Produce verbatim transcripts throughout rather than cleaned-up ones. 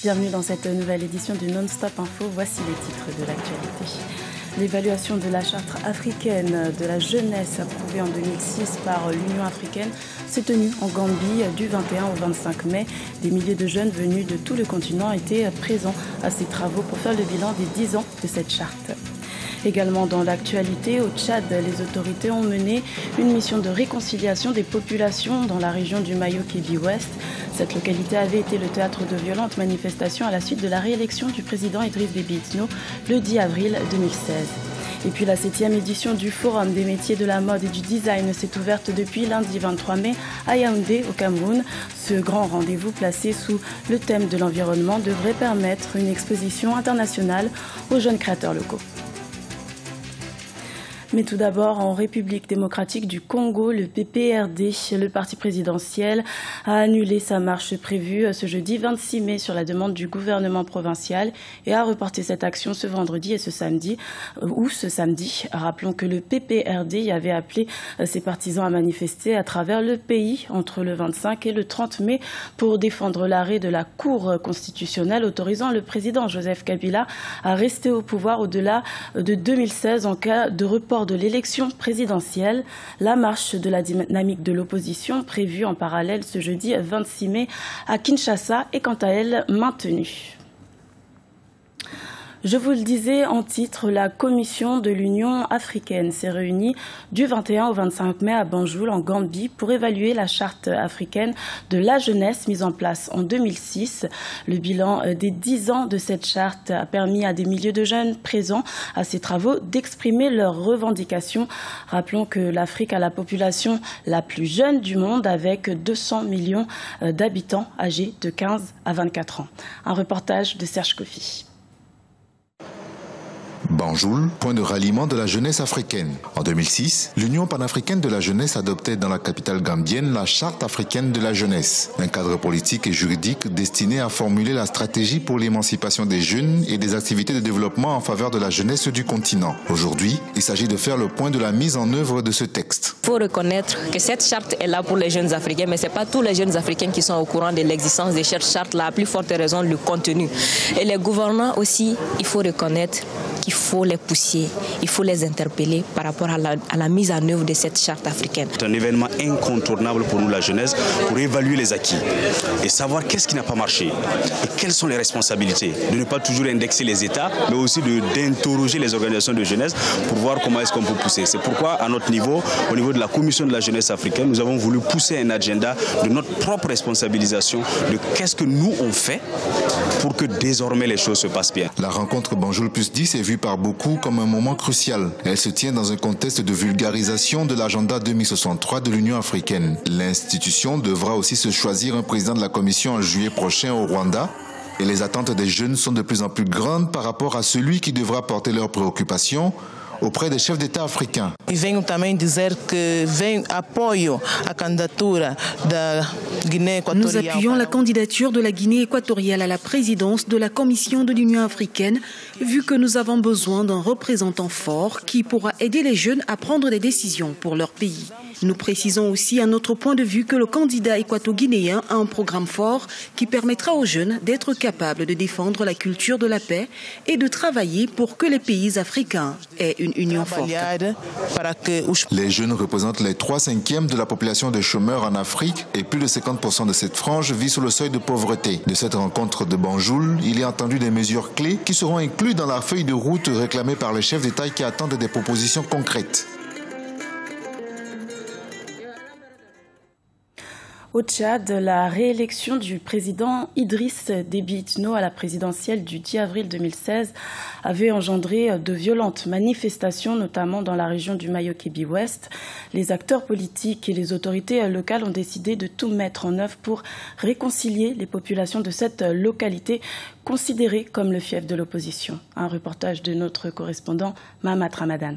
Bienvenue dans cette nouvelle édition du Non-Stop Info. Voici les titres de l'actualité. L'évaluation de la charte africaine de la jeunesse approuvée en deux mille six par l'Union africaine s'est tenue en Gambie du vingt et un au vingt-cinq mai. Des milliers de jeunes venus de tout le continent étaient présents à ces travaux pour faire le bilan des dix ans de cette charte. Également dans l'actualité, au Tchad, les autorités ont mené une mission de réconciliation des populations dans la région du Mayo-Kebbi Ouest. Cette localité avait été le théâtre de violentes manifestations à la suite de la réélection du président Idriss Déby Itno le dix avril deux mille seize. Et puis la septième édition du Forum des métiers de la mode et du design s'est ouverte depuis lundi vingt-trois mai à Yaoundé, au Cameroun. Ce grand rendez-vous placé sous le thème de l'environnement devrait permettre une exposition internationale aux jeunes créateurs locaux. Mais tout d'abord, en République démocratique du Congo, le P P R D, le parti présidentiel, a annulé sa marche prévue ce jeudi vingt-six mai sur la demande du gouvernement provincial et a reporté cette action ce vendredi et ce samedi, ou ce samedi. Rappelons que le P P R D avait appelé ses partisans à manifester à travers le pays entre le vingt-cinq et le trente mai pour défendre l'arrêt de la Cour constitutionnelle autorisant le président Joseph Kabila à rester au pouvoir au-delà de deux mille seize en cas de report de l'élection présidentielle. La marche de la dynamique de l'opposition prévue en parallèle ce jeudi vingt-six mai à Kinshasa est quant à elle maintenue. Je vous le disais en titre, la Commission de l'Union africaine s'est réunie du vingt et un au vingt-cinq mai à Banjul, en Gambie, pour évaluer la charte africaine de la jeunesse mise en place en deux mille six. Le bilan des dix ans de cette charte a permis à des milliers de jeunes présents à ces travaux d'exprimer leurs revendications. Rappelons que l'Afrique a la population la plus jeune du monde, avec deux cents millions d'habitants âgés de quinze à vingt-quatre ans. Un reportage de Serge Koffi. Banjul, point de ralliement de la jeunesse africaine. En deux mille six, l'Union panafricaine de la jeunesse adoptait dans la capitale gambienne la Charte africaine de la jeunesse, un cadre politique et juridique destiné à formuler la stratégie pour l'émancipation des jeunes et des activités de développement en faveur de la jeunesse du continent. Aujourd'hui, il s'agit de faire le point de la mise en œuvre de ce texte. Il faut reconnaître que cette charte est là pour les jeunes africains, mais ce n'est pas tous les jeunes africains qui sont au courant de l'existence de cette charte, la plus forte raison, le contenu. Et les gouvernants aussi, il faut reconnaître qu'il faut les pousser, il faut les interpeller par rapport à la, à la mise en œuvre de cette charte africaine. C'est un événement incontournable pour nous, la jeunesse, pour évaluer les acquis et savoir qu'est-ce qui n'a pas marché et quelles sont les responsabilités. De ne pas toujours indexer les États, mais aussi d'interroger les organisations de jeunesse pour voir comment est-ce qu'on peut pousser. C'est pourquoi, à notre niveau, au niveau de la Commission de la jeunesse africaine, nous avons voulu pousser un agenda de notre propre responsabilisation, de qu'est-ce que nous on fait pour que désormais les choses se passent bien. La rencontre Banjul plus dix est vue par beaucoup comme un moment crucial. Elle se tient dans un contexte de vulgarisation de l'agenda deux mille soixante-trois de l'Union africaine. L'institution devra aussi se choisir un président de la Commission en juillet prochain au Rwanda. Et les attentes des jeunes sont de plus en plus grandes par rapport à celui qui devra porter leurs préoccupations auprès des chefs d'État africains. E venho também dizer que venho apoio a candidatura da Guinée équatoriale. Nous appuyons la candidature de la Guinée équatoriale à la présidence de la Commission de l'Union africaine, vu que nous avons besoin d'un représentant fort qui pourra aider les jeunes à prendre des décisions pour leur pays. Nous précisons aussi à notre point de vue que le candidat équato-guinéen a un programme fort qui permettra aux jeunes d'être capables de défendre la culture de la paix et de travailler pour que les pays africains aient une union forte. Les jeunes représentent les trois cinquièmes de la population des chômeurs en Afrique et plus de cinquante pour cent de cette frange vit sous le seuil de pauvreté. De cette rencontre de Banjul, il est entendu des mesures clés qui seront incluses dans la feuille de route réclamée par les chefs d'État qui attendent des propositions concrètes. Au Tchad, la réélection du président Idriss Déby Itno à la présidentielle du dix avril deux mille seize avait engendré de violentes manifestations, notamment dans la région du Mayo-Kebbi Ouest. Les acteurs politiques et les autorités locales ont décidé de tout mettre en œuvre pour réconcilier les populations de cette localité considérée comme le fief de l'opposition. Un reportage de notre correspondant Mamat Ramadan.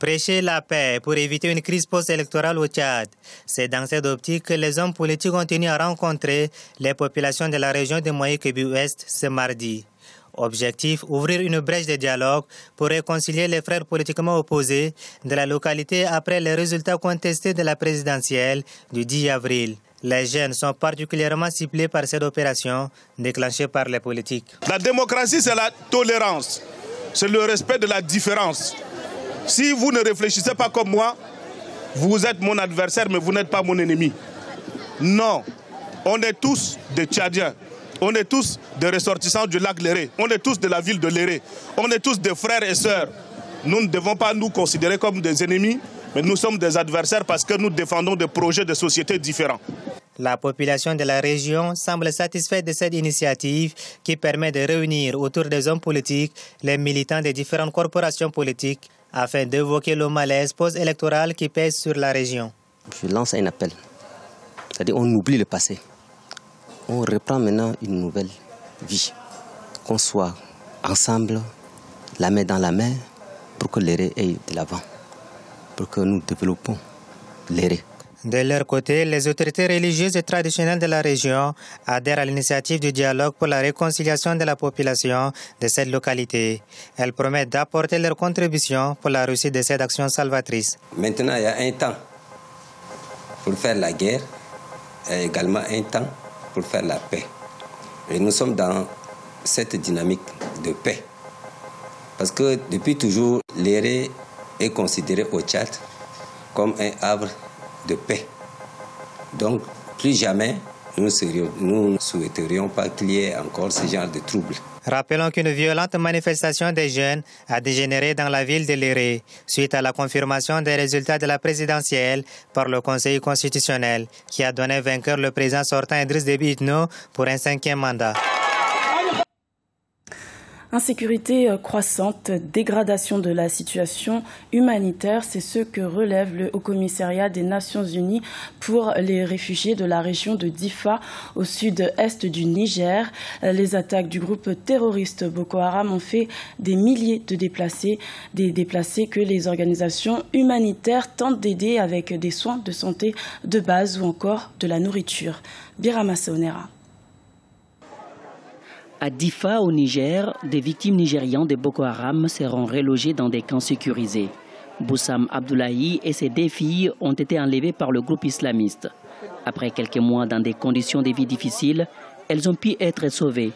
Prêcher la paix pour éviter une crise post-électorale au Tchad. C'est dans cette optique que les hommes politiques ont tenu à rencontrer les populations de la région de Mayo-Kebbi Ouest ce mardi. Objectif, ouvrir une brèche de dialogue pour réconcilier les frères politiquement opposés de la localité après les résultats contestés de la présidentielle du dix avril. Les jeunes sont particulièrement ciblés par cette opération déclenchée par les politiques. La démocratie, c'est la tolérance, c'est le respect de la différence. Si vous ne réfléchissez pas comme moi, vous êtes mon adversaire, mais vous n'êtes pas mon ennemi. Non, on est tous des Tchadiens, on est tous des ressortissants du lac Léré, on est tous de la ville de Léré, on est tous des frères et sœurs. Nous ne devons pas nous considérer comme des ennemis, mais nous sommes des adversaires parce que nous défendons des projets de sociétés différents. La population de la région semble satisfaite de cette initiative qui permet de réunir autour des hommes politiques les militants des différentes corporations politiques afin d'évoquer le malaise post-électoral qui pèse sur la région. Je lance un appel, c'est-à-dire on oublie le passé. On reprend maintenant une nouvelle vie, qu'on soit ensemble, la main dans la main, pour que l'Éré aille de l'avant, pour que nous développons l'Éré. De leur côté, les autorités religieuses et traditionnelles de la région adhèrent à l'initiative du dialogue pour la réconciliation de la population de cette localité. Elles promettent d'apporter leur contribution pour la réussite de cette action salvatrice. Maintenant, il y a un temps pour faire la guerre et également un temps pour faire la paix. Et nous sommes dans cette dynamique de paix. Parce que depuis toujours, l'Éré est considéré au Tchad comme un havre de paix. Donc, plus jamais, nous, serions, nous ne souhaiterions pas qu'il y ait encore ce genre de troubles. Rappelons qu'une violente manifestation des jeunes a dégénéré dans la ville de Léré suite à la confirmation des résultats de la présidentielle par le Conseil constitutionnel qui a donné vainqueur le président sortant Idriss Déby Itno pour un cinquième mandat. Insécurité croissante, dégradation de la situation humanitaire, c'est ce que relève le Haut-Commissariat des Nations Unies pour les réfugiés de la région de Diffa au sud-est du Niger. Les attaques du groupe terroriste Boko Haram ont fait des milliers de déplacés, des déplacés que les organisations humanitaires tentent d'aider avec des soins de santé de base ou encore de la nourriture. Birama Saonera. À Diffa, au Niger, des victimes nigériennes de Boko Haram seront relogées dans des camps sécurisés. Boussam Abdoulaye et ses deux filles ont été enlevées par le groupe islamiste. Après quelques mois dans des conditions de vie difficiles, elles ont pu être sauvées.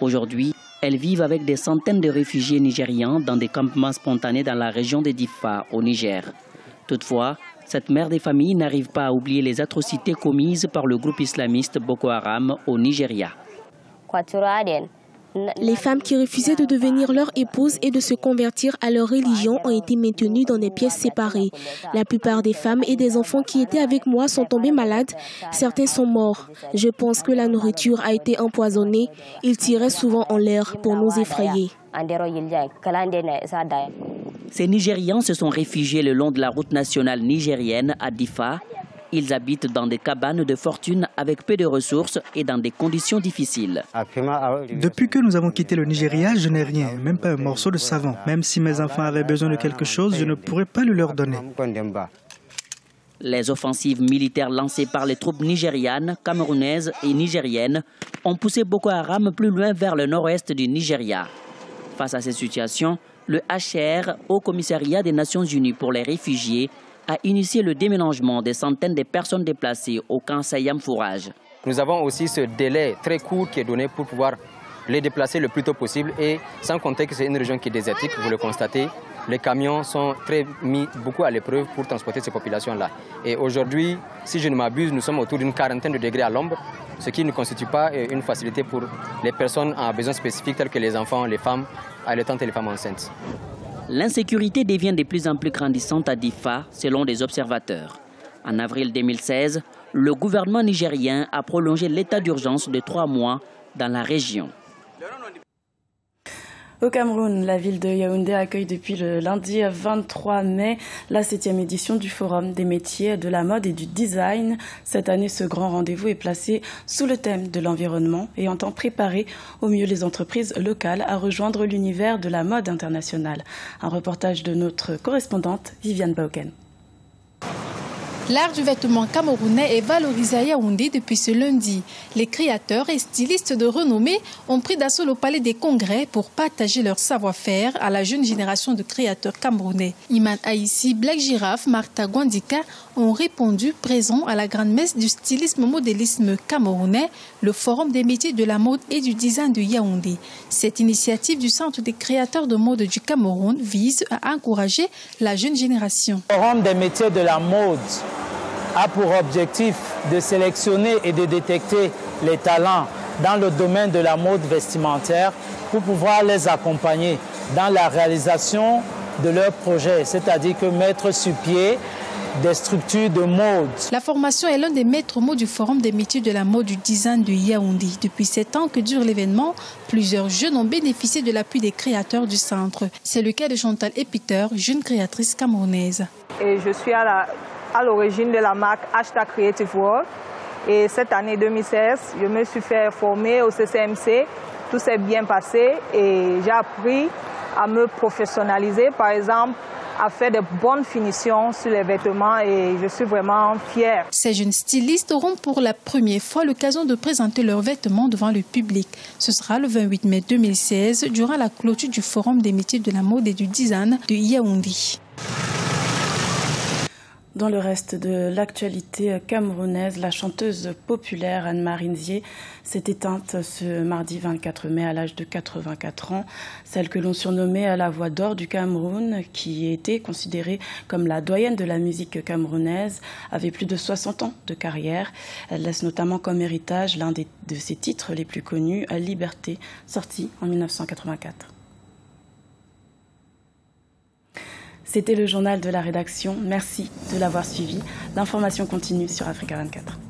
Aujourd'hui, elles vivent avec des centaines de réfugiés nigériens dans des campements spontanés dans la région de Diffa, au Niger. Toutefois, cette mère des familles n'arrive pas à oublier les atrocités commises par le groupe islamiste Boko Haram au Nigeria. Les femmes qui refusaient de devenir leur épouse et de se convertir à leur religion ont été maintenues dans des pièces séparées. La plupart des femmes et des enfants qui étaient avec moi sont tombés malades. Certains sont morts. Je pense que la nourriture a été empoisonnée. Ils tiraient souvent en l'air pour nous effrayer. Ces Nigérians se sont réfugiés le long de la route nationale nigérienne à Diffa. Ils habitent dans des cabanes de fortune avec peu de ressources et dans des conditions difficiles. Depuis que nous avons quitté le Nigeria, je n'ai rien, même pas un morceau de savon. Même si mes enfants avaient besoin de quelque chose, je ne pourrais pas le leur donner. Les offensives militaires lancées par les troupes nigérianes, camerounaises et nigériennes ont poussé Boko Haram plus loin vers le nord-est du Nigeria. Face à ces situations, le H C R, Haut Commissariat des Nations Unies pour les réfugiés, a initié le déménagement des centaines de personnes déplacées au camp Saïam-Fourage. Nous avons aussi ce délai très court qui est donné pour pouvoir les déplacer le plus tôt possible et sans compter que c'est une région qui est désertique, vous le constatez, les camions sont très mis beaucoup à l'épreuve pour transporter ces populations-là. Et aujourd'hui, si je ne m'abuse, nous sommes autour d'une quarantaine de degrés à l'ombre, ce qui ne constitue pas une facilité pour les personnes à besoins spécifiques telles que les enfants, les femmes, allaitantes et les femmes enceintes. L'insécurité devient de plus en plus grandissante à Diffa, selon les observateurs. En avril deux mille seize, le gouvernement nigérien a prolongé l'état d'urgence de trois mois dans la région. Au Cameroun, la ville de Yaoundé accueille depuis le lundi vingt-trois mai la septième édition du Forum des métiers de la mode et du design. Cette année, ce grand rendez-vous est placé sous le thème de l'environnement et entend préparer au mieux les entreprises locales à rejoindre l'univers de la mode internationale. Un reportage de notre correspondante Viviane Bauken. L'art du vêtement camerounais est valorisé à Yaoundé depuis ce lundi. Les créateurs et stylistes de renommée ont pris d'assaut le palais des congrès pour partager leur savoir-faire à la jeune génération de créateurs camerounais. Iman Aissi, Black Giraffe, Marta Gwandika ont répondu présents à la grande messe du stylisme modélisme camerounais, le forum des métiers de la mode et du design de Yaoundé. Cette initiative du Centre des créateurs de mode du Cameroun vise à encourager la jeune génération. Le forum des métiers de la mode a pour objectif de sélectionner et de détecter les talents dans le domaine de la mode vestimentaire pour pouvoir les accompagner dans la réalisation de leurs projets, c'est-à-dire que mettre sur pied des structures de mode. La formation est l'un des maîtres mots du Forum des métiers de la mode du design de Yaoundé. Depuis sept ans que dure l'événement, plusieurs jeunes ont bénéficié de l'appui des créateurs du centre. C'est le cas de Chantal Epiteur, jeune créatrice camerounaise. Et je suis à la, à l'origine de la marque Hashtag Creative World. Et cette année deux mille seize, je me suis fait former au C C M C. Tout s'est bien passé et j'ai appris à me professionnaliser, par exemple, a fait de bonnes finitions sur les vêtements et je suis vraiment fière. Ces jeunes stylistes auront pour la première fois l'occasion de présenter leurs vêtements devant le public. Ce sera le vingt-huit mai deux mille seize, durant la clôture du Forum des métiers de la mode et du design de Yaoundé. Dans le reste de l'actualité camerounaise, la chanteuse populaire Anne-Marie Nzié s'est éteinte ce mardi vingt-quatre mai à l'âge de quatre-vingt-quatre ans. Celle que l'on surnommait la voix d'or du Cameroun, qui était considérée comme la doyenne de la musique camerounaise, avait plus de soixante ans de carrière. Elle laisse notamment comme héritage l'un de ses titres les plus connus, « Liberté », sorti en mille neuf cent quatre-vingt-quatre. C'était le journal de la rédaction. Merci de l'avoir suivi. L'information continue sur Africa vingt-quatre.